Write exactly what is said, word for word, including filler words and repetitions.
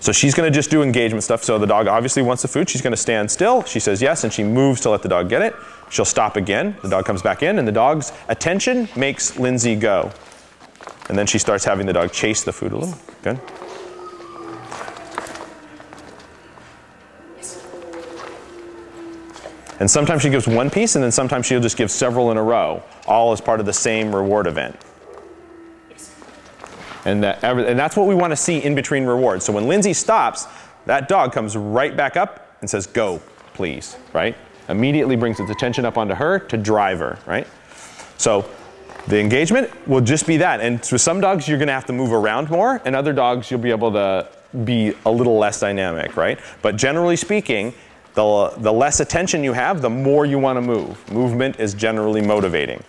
So she's going to just do engagement stuff. So the dog obviously wants the food. She's going to stand still. She says yes, and she moves to let the dog get it. She'll stop again. The dog comes back in, and the dog's attention makes Lindsay go. And then she starts having the dog chase the food a little. Good. And sometimes she gives one piece, and then sometimes she'll just give several in a row, all as part of the same reward event. And, that, and that's what we want to see in between rewards. So when Lindsay stops, that dog comes right back up and says, go, please, right? Immediately brings its attention up onto her to drive her, right? So the engagement will just be that. And for some dogs, you're going to have to move around more, and other dogs, you'll be able to be a little less dynamic, right? But generally speaking, the, the less attention you have, the more you want to move. Movement is generally motivating.